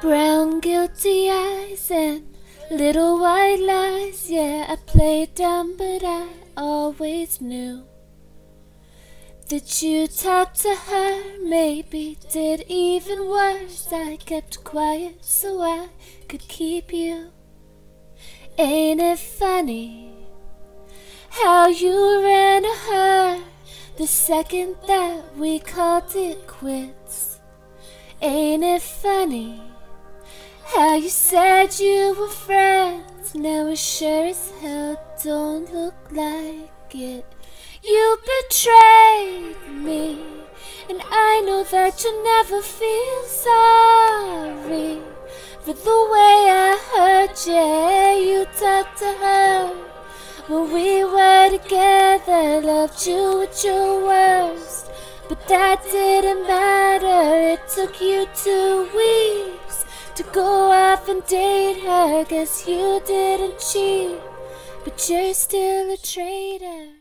Brown guilty eyes and little white lies. Yeah, I played dumb, but I always knew that you talked to her, maybe did even worse. I kept quiet so I could keep you. Ain't it funny how you ran to her the second that we called it quits? Ain't it funny how you said you were friends? Now it sure as hell don't look like it. You betrayed me, and I know that you'll never feel sorry for the way I hurt you. Yeah, you talked to her when we were together, loved you at your worst, but that didn't matter. It took you 2 weeks to go off and date her. Guess you didn't cheat, but you're still a traitor.